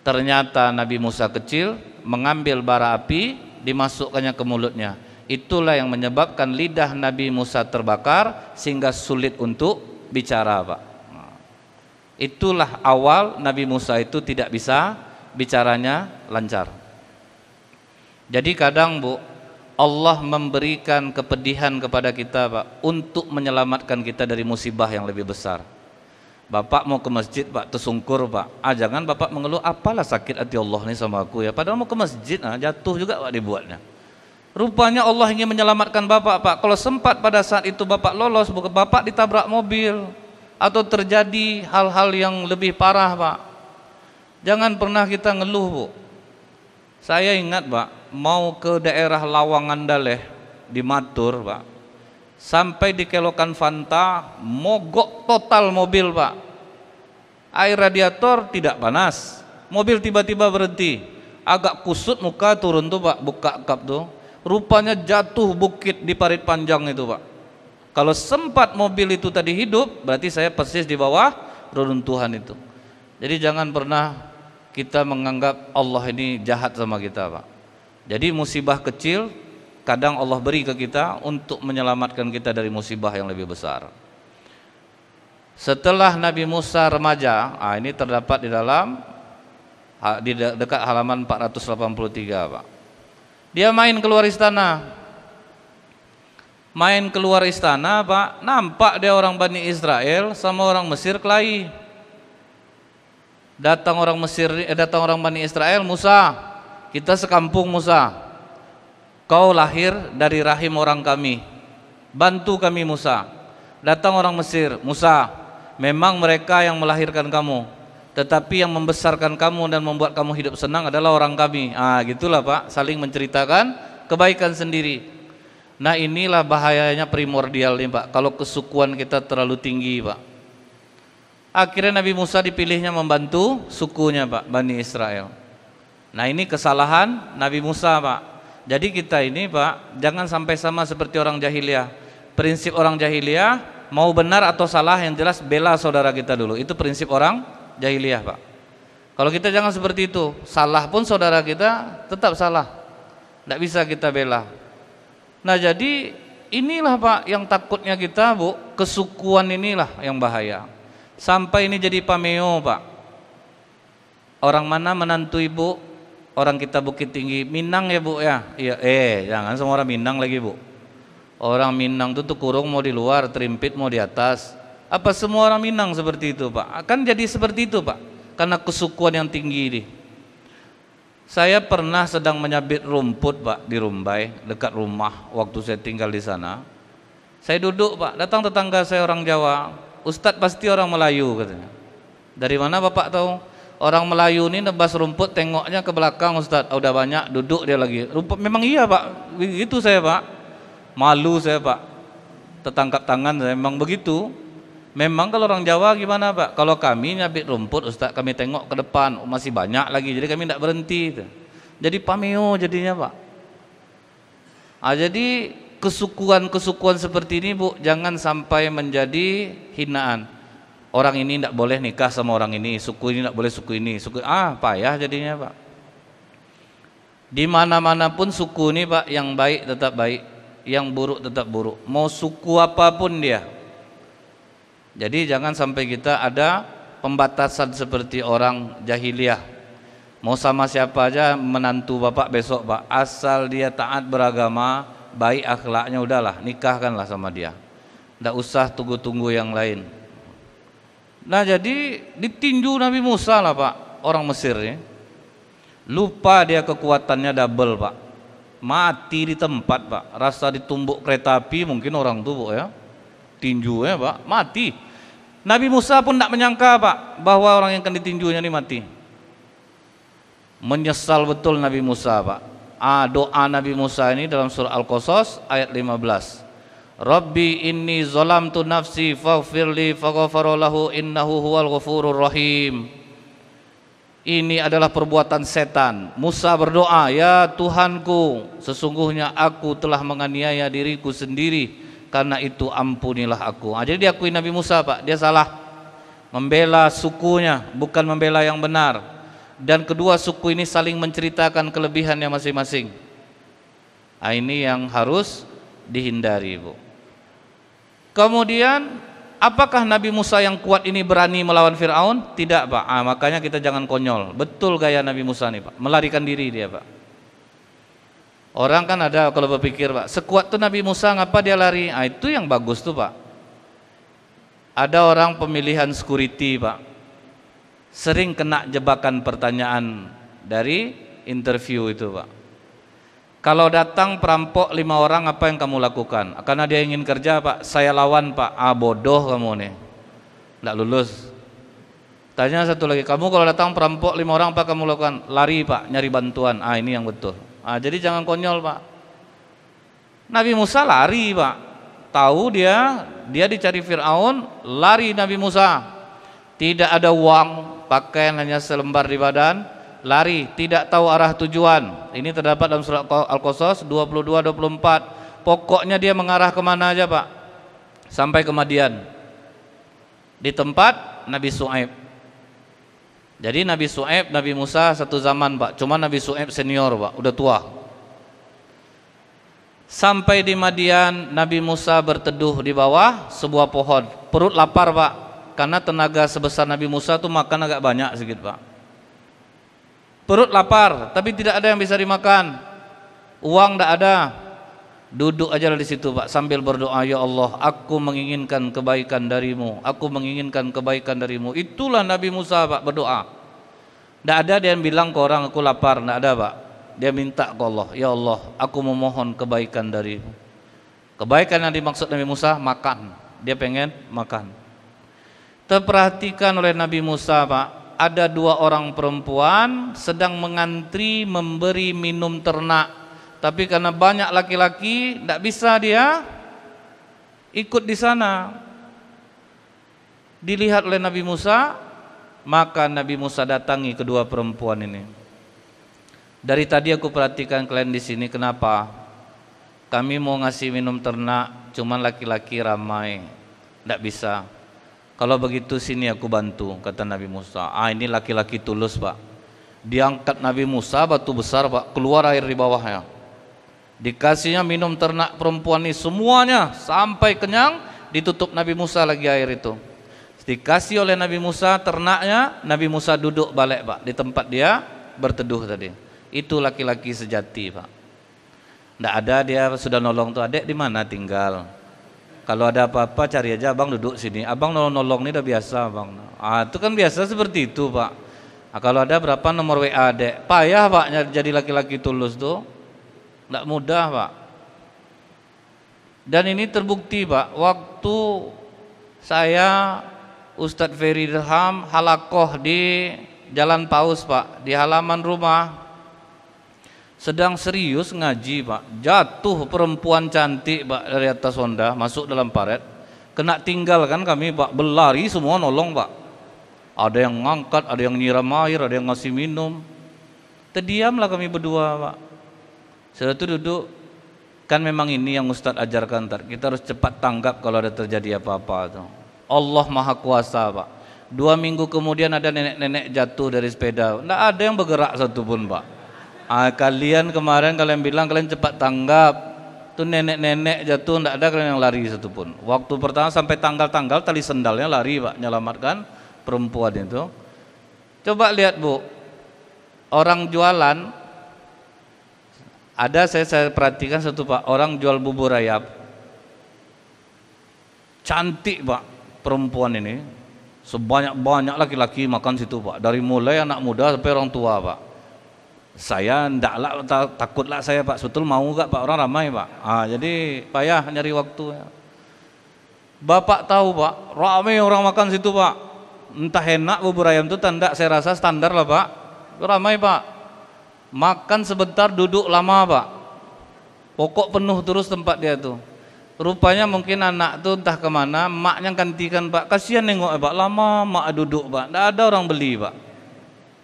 Ternyata Nabi Musa kecil mengambil bara api, dimasukkannya ke mulutnya. Itulah yang menyebabkan lidah Nabi Musa terbakar sehingga sulit untuk bicara Pak. Itulah awal Nabi Musa itu tidak bisa bicaranya lancar. Jadi kadang Bu, Allah memberikan kepedihan kepada kita Pak, untuk menyelamatkan kita dari musibah yang lebih besar. Bapak mau ke masjid Pak, tersungkur Pak. Jangan Bapak mengeluh, apalah sakit hati Allah nih sama aku ya. Padahal mau ke masjid, jatuh juga Pak dibuatnya. Rupanya Allah ingin menyelamatkan Bapak Pak. Kalau sempat pada saat itu Bapak lolos, bukan Bapak ditabrak mobil atau terjadi hal-hal yang lebih parah Pak. Jangan pernah kita ngeluh Bu. Saya ingat Pak, mau ke daerah Lawangan Daleh di Matur Pak. Sampai di Kelokan Fanta, mogok total mobil Pak. Air radiator tidak panas, mobil tiba-tiba berhenti, agak kusut muka turun tuh Pak, buka kap tuh. Rupanya jatuh bukit di parit panjang itu Pak. Kalau sempat mobil itu tadi hidup, berarti saya persis di bawah reruntuhan itu. Jadi jangan pernah kita menganggap Allah ini jahat sama kita Pak. Jadi musibah kecil kadang Allah beri ke kita untuk menyelamatkan kita dari musibah yang lebih besar. Setelah Nabi Musa remaja, ini terdapat di dalam dekat halaman 483 Pak. Dia main keluar istana Pak, nampak dia orang Bani Israel sama orang Mesir kelahi. Datang orang Bani Israel, Musa, kita sekampung Musa. Kau lahir dari rahim orang kami, bantu kami Musa. Datang orang Mesir, Musa, memang mereka yang melahirkan kamu, tetapi yang membesarkan kamu dan membuat kamu hidup senang adalah orang kami. Gitulah Pak, saling menceritakan kebaikan sendiri. Nah inilah bahayanya primordial nih Pak, kalau kesukuan kita terlalu tinggi Pak. Akhirnya Nabi Musa dipilihnya membantu sukunya Pak, Bani Israel. Nah ini kesalahan Nabi Musa Pak. Jadi kita ini Pak, jangan sampai sama seperti orang jahiliyah. Prinsip orang jahiliyah, mau benar atau salah yang jelas bela saudara kita dulu. Itu prinsip orang jahiliyah Pak. Kalau kita jangan seperti itu, salah pun saudara kita tetap salah, tidak bisa kita bela. Nah jadi inilah Pak yang takutnya kita Bu, kesukuan inilah yang bahaya. Sampai ini jadi pameo Pak. Orang mana menantu ibu? Orang kita Bukit Tinggi, Minang ya Bu ya. Iya, jangan semua orang Minang lagi Bu. Orang Minang itu kurung mau di luar, terimpit mau di atas. Apa semua orang Minang seperti itu Pak? Akan jadi seperti itu Pak, karena kesukuan yang tinggi ini. Saya pernah sedang menyabit rumput Pak di Rumbai, dekat rumah waktu saya tinggal di sana. Saya duduk Pak, datang tetangga saya orang Jawa. Ustadz pasti orang Melayu katanya. Dari mana Bapak tahu? Orang Melayu ini nebas rumput tengoknya ke belakang Ustadz, udah banyak duduk dia lagi rumput. Memang iya Pak, begitu saya Pak. Malu saya Pak, tertangkap tangan saya, memang begitu. Memang kalau orang Jawa gimana Pak, kalau kami nyabit rumput Ustadz, kami tengok ke depan, masih banyak lagi, jadi kami tidak berhenti. Jadi pameo jadinya Pak. Jadi kesukuan-kesukuan seperti ini Bu, jangan sampai menjadi hinaan. Orang ini tidak boleh nikah sama orang ini tidak boleh suku ini, suku payah jadinya Pak. Di mana-mana pun suku ini Pak, yang baik tetap baik, yang buruk tetap buruk. Mau suku apapun dia. Jadi jangan sampai kita ada pembatasan seperti orang jahiliyah. Mau sama siapa aja menantu Bapak besok Pak, asal dia taat beragama, baik akhlaknya udahlah, nikahkanlah sama dia. Tidak usah tunggu-tunggu yang lain. Nah jadi ditinju Nabi Musa lah Pak, orang Mesir ya. Lupa dia kekuatannya double Pak. Mati di tempat Pak, rasa ditumbuk kereta api mungkin orang tuh ya. Tinju ya Pak, mati. Nabi Musa pun tidak menyangka Pak, bahwa orang yang akan ditinjunya ini mati. Menyesal betul Nabi Musa Pak. Doa Nabi Musa ini dalam surah Al-Qasas ayat 15. Rabbi inni zolamtu nafsi faghfirli faghafarolahu innahu huwal ghafurur rahim. Ini adalah perbuatan setan. Musa berdoa, ya Tuhanku, sesungguhnya aku telah menganiaya diriku sendiri, karena itu ampunilah aku. Jadi diakui Nabi Musa Pak, dia salah membela sukunya, bukan membela yang benar. Dan kedua suku ini saling menceritakan kelebihannya masing-masing. Ini yang harus dihindari Bu. Kemudian apakah Nabi Musa yang kuat ini berani melawan Fir'aun? Tidak Pak. Makanya kita jangan konyol. Betul gaya Nabi Musa nih Pak, melarikan diri dia Pak. Orang kan ada kalau berpikir Pak, sekuat tuh Nabi Musa ngapa dia lari? Itu yang bagus tuh Pak. Ada orang pemilihan security, Pak, sering kena jebakan pertanyaan dari interview itu, Pak. Kalau datang perampok 5 orang, apa yang kamu lakukan? Karena dia ingin kerja, Pak. Saya lawan, Pak. Ah, bodoh kamu nih, nggak lulus. Tanya satu lagi, kamu kalau datang perampok 5 orang, apa kamu lakukan? Lari, Pak, nyari bantuan. Ah, ini yang betul. Ah, jadi jangan konyol, Pak. Nabi Musa lari, Pak. Tahu dia dicari Fir'aun, lari Nabi Musa. Tidak ada uang, pakaian hanya selembar di badan, lari, tidak tahu arah tujuan. Ini terdapat dalam surat Al-Qasas 22-24. Pokoknya dia mengarah kemana aja, Pak. Sampai ke Madian. Di tempat Nabi Syu'aib. Jadi Nabi Syu'aib, Nabi Musa satu zaman, Pak. Cuma Nabi Syu'aib senior, Pak, udah tua. Sampai di Madian, Nabi Musa berteduh di bawah sebuah pohon. Perut lapar, Pak, karena tenaga sebesar Nabi Musa tuh makan agak banyak sedikit, Pak. Perut lapar, tapi tidak ada yang bisa dimakan. Uang tidak ada. Duduk aja di situ, Pak, sambil berdoa, "Ya Allah, aku menginginkan kebaikan darimu. Aku menginginkan kebaikan darimu." Itulah Nabi Musa, Pak, berdoa. Tidak ada dia yang bilang ke orang, "Aku lapar." Tidak ada, Pak. Dia minta ke Allah, "Ya Allah, aku memohon kebaikan darimu." Kebaikan yang dimaksud Nabi Musa, makan. Dia pengen makan. Terperhatikan oleh Nabi Musa, Pak, ada 2 orang perempuan sedang mengantri memberi minum ternak. Tapi karena banyak laki-laki, tidak bisa dia ikut di sana. Dilihat oleh Nabi Musa, maka Nabi Musa datangi kedua perempuan ini. "Dari tadi aku perhatikan kalian di sini, kenapa? Kami mau ngasih minum ternak, cuman laki-laki ramai, tidak bisa. Kalau begitu sini aku bantu," kata Nabi Musa. Ah, ini laki-laki tulus, Pak. Diangkat Nabi Musa batu besar, Pak, keluar air di bawahnya. Dikasihnya minum ternak perempuan ini semuanya sampai kenyang, ditutup Nabi Musa lagi air itu. Dikasih oleh Nabi Musa ternaknya, Nabi Musa duduk balik, Pak, di tempat dia berteduh tadi. Itu laki-laki sejati, Pak. Tidak ada dia sudah nolong tuh, "Adek di mana tinggal? Kalau ada apa-apa cari aja, abang duduk sini. Abang nolong-nolong ini udah biasa, abang." Ah, itu kan biasa seperti itu, Pak. Ah, kalau ada berapa nomor WA, Adek? Payah, Pak, jadi laki-laki tulus tuh. Tidak mudah, Pak. Dan ini terbukti, Pak. Waktu saya Ustadz Ferry Derham halakoh di Jalan Paus, Pak, di halaman rumah. Sedang serius ngaji, Pak, jatuh perempuan cantik, Pak, dari atas Honda, masuk dalam paret, kena tinggal kan kami, Pak, berlari semua nolong, Pak. Ada yang ngangkat, ada yang nyiram air, ada yang ngasih minum. Terdiamlah kami berdua, Pak. Setelah itu duduk, kan memang ini yang Ustadz ajarkan, kita harus cepat tanggap kalau ada terjadi apa-apa. Allah Maha Kuasa, Pak. 2 minggu kemudian ada nenek-nenek jatuh dari sepeda, nggak ada yang bergerak satupun, Pak. Ah, kalian kemarin kalian bilang kalian cepat tanggap, tuh nenek-nenek jatuh tidak ada kalian yang lari satupun. Waktu pertama sampai tanggal-tanggal tali sendalnya lari, Pak, nyelamatkan perempuan itu. Coba lihat, Bu, orang jualan ada, saya perhatikan satu, Pak, orang jual bubur ayam cantik, Pak, perempuan ini sebanyak-banyak laki-laki makan situ, Pak, dari mulai anak muda sampai orang tua, Pak. Saya ndaklah, takutlah saya, Pak, betul mau enggak, Pak, orang ramai, Pak. Ah, jadi payah nyari waktu. Bapak tahu, Pak, ramai orang makan situ, Pak. Entah enak bubur ayam itu tanda, saya rasa standar lah, Pak. Ramai, Pak. Makan sebentar, duduk lama, Pak. Pokok penuh terus tempat dia tuh. Rupanya mungkin anak tuh entah kemana, maknya gantikan, Pak. Kasihan nengok, Pak, lama mak duduk, Pak. Tidak ada orang beli, Pak.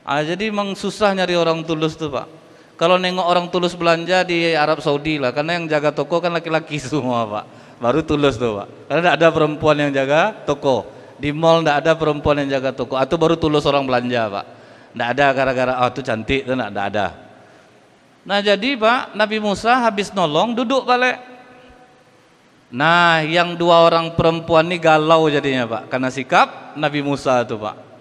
Ah, jadi memang susah nyari orang tulus tuh, Pak. Kalau nengok orang tulus belanja di Arab Saudi lah, karena yang jaga toko kan laki-laki semua, Pak. Baru tulus tuh, Pak. Karena tidak ada perempuan yang jaga toko. Di mall tidak ada perempuan yang jaga toko. Atau baru tulus orang belanja, Pak. Tidak ada gara-gara, "Oh, itu cantik," itu tidak ada. Nah, jadi, Pak, Nabi Musa habis nolong duduk balik. Nah, yang 2 orang perempuan ini galau jadinya, Pak, karena sikap Nabi Musa tuh, Pak.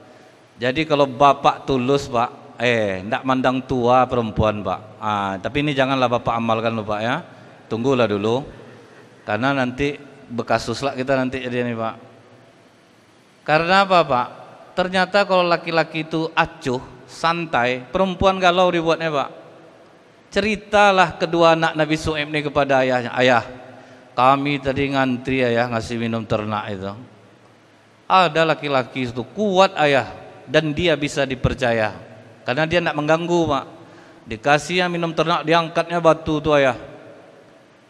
Jadi kalau bapak tulus, Pak, ndak mandang tua perempuan, Pak. Ah, tapi ini janganlah bapak amalkan loh, Pak, ya. Tunggulah dulu. Karena nanti berkasuslah kita nanti jadi ini, Pak. Karena apa Pak? Ternyata kalau laki-laki itu acuh, santai, perempuan galau dibuatnya Pak. Ceritalah kedua anak Nabi Syu'aib ini kepada ayahnya. Ayah, kami tadi ngantri ayah ngasih minum ternak itu. Ada laki-laki itu kuat ayah, dan dia bisa dipercaya. Karena dia tidak mengganggu Pak. Dikasih yang minum ternak, diangkatnya batu itu ayah.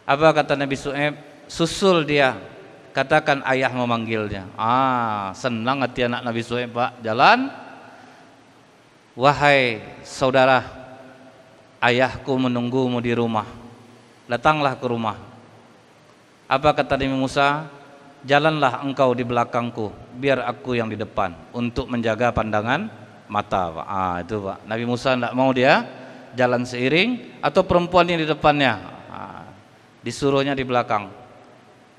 Apa kata Nabi Syu'aib? Susul dia, katakan ayah memanggilnya. Ah, senang hati anak Nabi Syu'aib Pak. Jalan, wahai saudara, ayahku menunggumu di rumah. Datanglah ke rumah. Apa kata Nabi Musa? Jalanlah engkau di belakangku, biar aku yang di depan, untuk menjaga pandangan mata Pak. Ah, itu Pak. Nabi Musa tidak mau dia jalan seiring, atau perempuan yang di depannya. Ah, disuruhnya di belakang.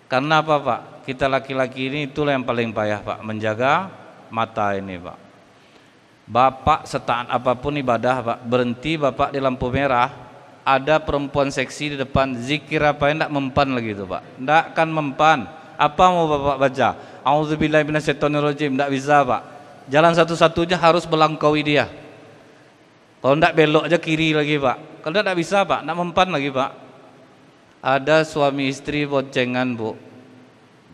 Karena apa Pak? Kita laki-laki ini itulah yang paling payah Pak, menjaga mata ini Pak. Bapak setaat apapun ibadah Pak, berhenti Bapak di lampu merah, ada perempuan seksi di depan, zikir apa yang tidak mempan lagi itu Pak. Tidak akan mempan. Apa mau Bapak baca? Auzubillahi minasyaitonirrajim, tidak bisa Pak. Jalan satu-satunya harus melangkaui dia. Kalau tidak belok aja kiri lagi Pak. Kalau tidak bisa Pak, tidak mempan lagi Pak. Ada suami istri boncengan Bu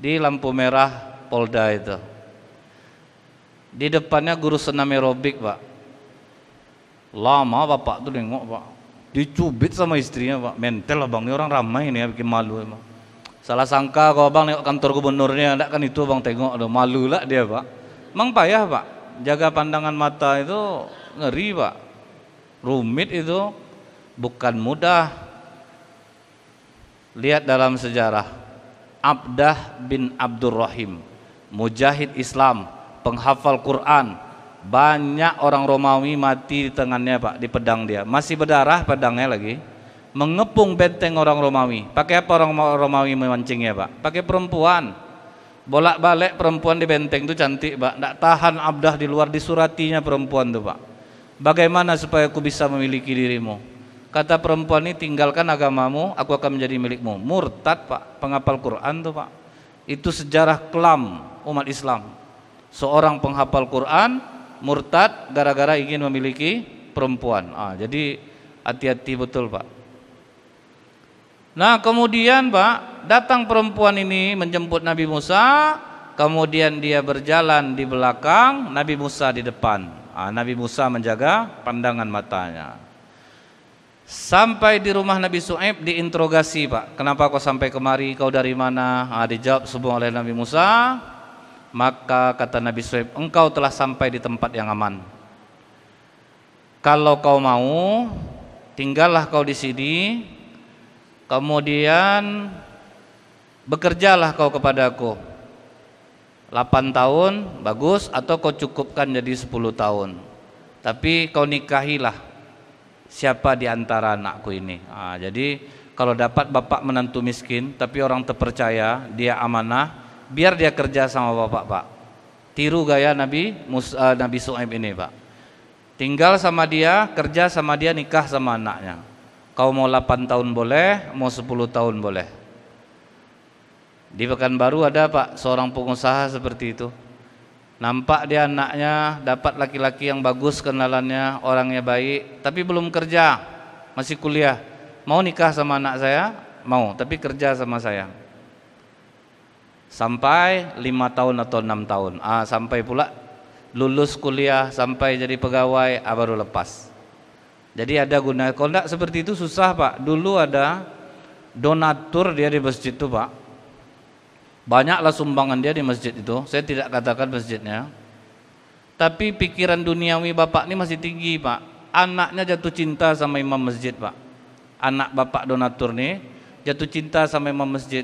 di lampu merah Polda itu. Di depannya guru senam aerobik Pak. Lama Bapak tuh nengok Pak. Dicubit sama istrinya Pak. Mentel Abang, ini orang ramai ini ya, bikin malu Pak. Salah sangka kalau Abang nengok kantor gubernurnya, enggak kan itu Abang tengok, aduh, malu lah dia Pak. Emang payah Pak. Jaga pandangan mata itu ngeri Pak. Rumit itu, bukan mudah. Lihat dalam sejarah Abdah bin Abdurrahim, mujahid Islam, penghafal Quran. Banyak orang Romawi mati di tangannya Pak, di pedang dia. Masih berdarah pedangnya lagi. Mengepung benteng orang Romawi. Pakai apa orang Romawi memancingnya Pak? Pakai perempuan. Bolak-balik perempuan di benteng itu cantik Pak. Tidak tahan Abdah di luar, disuratinya perempuan itu Pak. Bagaimana supaya aku bisa memiliki dirimu? Kata perempuan ini, tinggalkan agamamu, aku akan menjadi milikmu. Murtad Pak, penghafal Quran tuh Pak. Itu sejarah kelam umat Islam. Seorang penghafal Quran murtad gara-gara ingin memiliki perempuan. Ah, jadi hati-hati betul Pak. Nah kemudian Pak, datang perempuan ini menjemput Nabi Musa. Kemudian dia berjalan di belakang, Nabi Musa di depan. Ah, Nabi Musa menjaga pandangan matanya. Sampai di rumah Nabi Syu'aib, diinterogasi Pak. Kenapa kau sampai kemari? Kau dari mana? Nah, dijawab semua oleh Nabi Musa. Maka kata Nabi Syu'aib, engkau telah sampai di tempat yang aman. Kalau kau mau, tinggallah kau di sini. Kemudian bekerjalah kau kepadaku 8 tahun, bagus, atau kau cukupkan jadi 10 tahun. Tapi kau nikahilah siapa di antara anakku ini. Nah, jadi kalau dapat bapak menantu miskin tapi orang terpercaya, dia amanah, biar dia kerja sama bapak Pak. Tiru gaya Nabi Syu'aib ini Pak. Tinggal sama dia, kerja sama dia, nikah sama anaknya. Kau mau 8 tahun boleh, mau 10 tahun boleh. Di Pekanbaru ada Pak seorang pengusaha seperti itu. Nampak dia anaknya dapat laki-laki yang bagus kenalannya, orangnya baik, tapi belum kerja, masih kuliah. Mau nikah sama anak saya? Mau, tapi kerja sama saya. Sampai 5 tahun atau 6 tahun. Ah, sampai pula lulus kuliah, sampai jadi pegawai, ah, baru lepas. Jadi ada guna. Kalau enggak seperti itu susah Pak. Dulu ada donatur dia di masjid itu Pak. Banyaklah sumbangan dia di masjid itu. Saya tidak katakan masjidnya. Tapi pikiran duniawi bapak ini masih tinggi Pak. Anaknya jatuh cinta sama imam masjid Pak. Anak bapak donatur nih jatuh cinta sama imam masjid.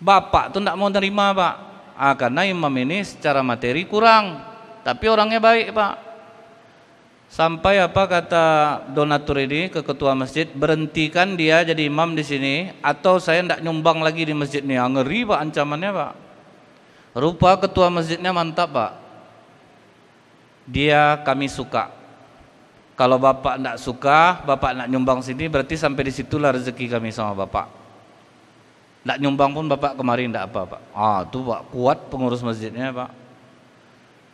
Bapak tuh tidak mau terima Pak. Ah, karena imam ini secara materi kurang, tapi orangnya baik Pak. Sampai apa kata donatur ini ke ketua masjid, berhentikan dia jadi imam di sini, atau saya tidak nyumbang lagi di masjid ini. Ngeri Pak ancamannya Pak. Rupa ketua masjidnya mantap Pak. Dia kami suka. Kalau bapak tidak suka, bapak tidak nyumbang sini, berarti sampai disitulah rezeki kami sama bapak. Tidak nyumbang pun bapak kemarin tidak apa Pak. Ah, itu Pak kuat pengurus masjidnya Pak.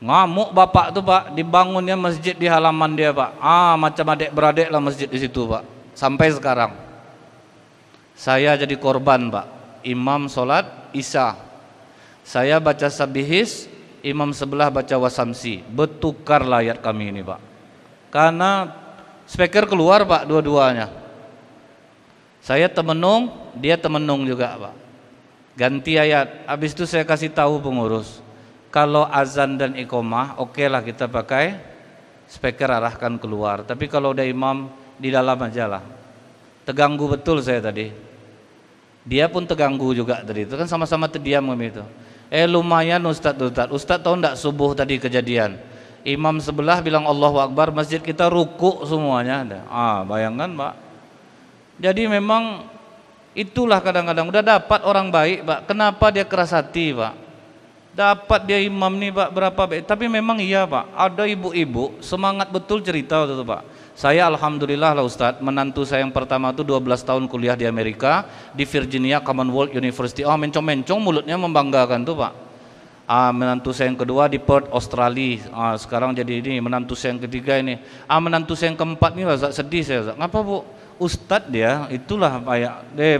Ngamuk bapak tu pak, dibangunnya masjid di halaman dia pak. Macam adik-beradik lah masjid di situ pak. Sampai sekarang saya jadi korban pak. Imam solat Isya, saya baca sabihis, imam sebelah baca wasamsi. Bertukar layat kami ini pak, karena speaker keluar pak dua-duanya. Saya temenung, dia temenung juga pak. Ganti ayat. Habis itu saya kasih tahu pengurus, kalau azan dan iqomah okelah kita pakai speaker, arahkan keluar. Tapi kalau ada imam di dalam aja lah. Terganggu betul saya tadi. Dia pun terganggu juga tadi. Itu kan sama-sama terdiam kami itu. Lumayan ustaz. Ustaz tahu enggak subuh tadi kejadian? Imam sebelah bilang Allahu Akbar, masjid kita rukuk semuanya. Bayangkan pak. Jadi memang itulah kadang-kadang udah dapat orang baik pak. Kenapa dia keras hati pak? Dapat dia imam nih pak, berapa baik. Tapi memang iya pak, ada ibu-ibu semangat betul cerita waktu itu pak. Saya alhamdulillah lah ustaz, menantu saya yang pertama itu 12 tahun kuliah di Amerika, di Virginia Commonwealth University. Mencong-mencong mulutnya membanggakan tuh pak. Menantu saya yang kedua di Perth, Australia. Sekarang jadi ini menantu saya yang ketiga ini. Menantu saya yang keempat nih ustaz, sedih saya ustaz. Ngapa bu? Ustaz dia itulah pak ya.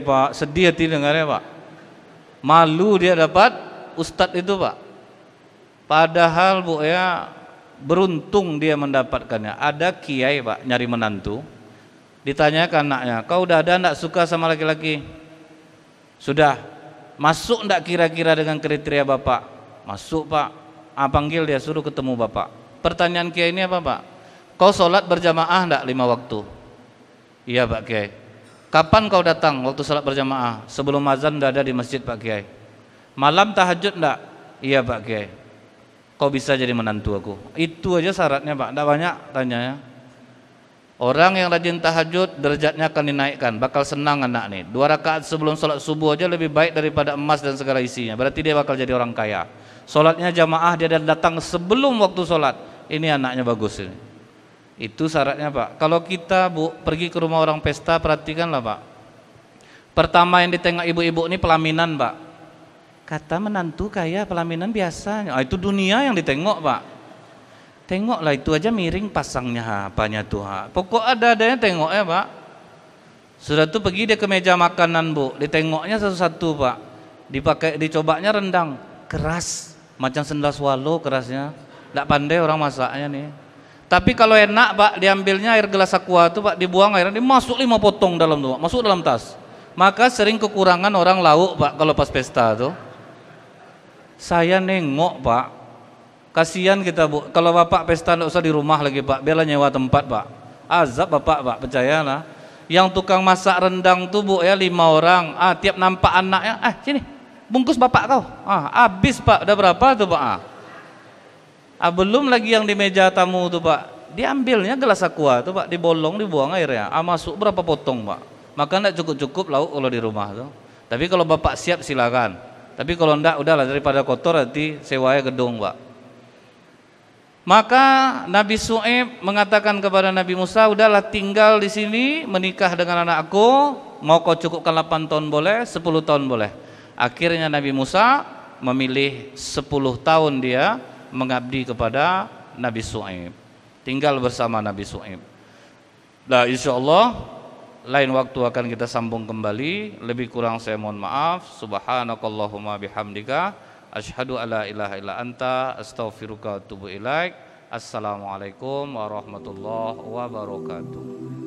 Pak sedih hati dengarnya pak. Malu dia dapat ustadz itu pak. Padahal bu ya, beruntung dia mendapatkannya. Ada kiai pak nyari menantu, ditanyakan anaknya, kau udah ada enggak suka sama laki-laki? Sudah. Masuk enggak kira-kira dengan kriteria bapak? Masuk pak. Panggil dia, suruh ketemu bapak. Pertanyaan kiai ini apa pak? Kau sholat berjamaah enggak 5 waktu? Iya pak kiai. Kapan kau datang waktu sholat berjamaah? Sebelum azan udah ada di masjid pak kiai. Malam tahajud enggak? Iya pak kiai. Kau bisa jadi menantu aku. Itu aja syaratnya pak, enggak banyak tanyanya. Orang yang rajin tahajud derajatnya akan dinaikkan, bakal senang anak nih. 2 rakaat sebelum sholat subuh aja lebih baik daripada emas dan segala isinya. Berarti dia bakal jadi orang kaya. Sholatnya jamaah, dia datang sebelum waktu sholat. Ini anaknya bagus ini. Itu syaratnya pak. Kalau kita bu pergi ke rumah orang pesta, perhatikanlah pak. Pertama yang ditengok ibu-ibu ini pelaminan pak. Kata menantu kaya, pelaminan biasanya. Itu dunia yang ditengok pak. Tengoklah itu aja miring pasangnya, apanya tuh. Pokok ada-adanya tengok ya pak. Sudah tuh pergi dia ke meja makanan bu, ditengoknya satu-satu pak. Dipakai, dicobanya rendang, keras, macam sendal swallow kerasnya. Tidak pandai orang masaknya nih. Tapi kalau enak pak, diambilnya air gelas aqua tuh pak, dibuang airnya, dimasuk 5 potong dalam tuh, masuk dalam tas. Maka sering kekurangan orang lauk pak kalau pas pesta tuh. Saya nengok pak, kasihan kita bu. Kalau bapak pesta nggak usah di rumah lagi pak, biarlah nyewa tempat pak. Azab bapak pak, percayalah. Yang tukang masak rendang tuh bu ya 5 orang. Tiap nampak anaknya, sini bungkus bapak kau. Habis pak, udah berapa tuh pak? Belum lagi yang di meja tamu tuh pak, diambilnya gelas aqua tuh pak, dibolong dibuang airnya. Masuk berapa potong pak? Maka nggak cukup-cukup lauk kalau di rumah tuh. Tapi kalau bapak siap silakan. Tapi kalau enggak, udahlah daripada kotor nanti sewanya gedung pak. Maka Nabi Syu'aib mengatakan kepada Nabi Musa, udahlah tinggal di sini, menikah dengan anak aku, mau kau cukupkan 8 tahun boleh, 10 tahun boleh. Akhirnya Nabi Musa memilih 10 tahun dia mengabdi kepada Nabi Syu'aib, tinggal bersama Nabi Syu'aib. Nah insyaallah lain waktu akan kita sambung kembali. Lebih kurang saya mohon maaf. Subhanakallahumma bihamdika, asyhadu alla ilaha illa anta, astaghfiruka wa atubu ilaik. Assalamualaikum warahmatullahi wabarakatuh.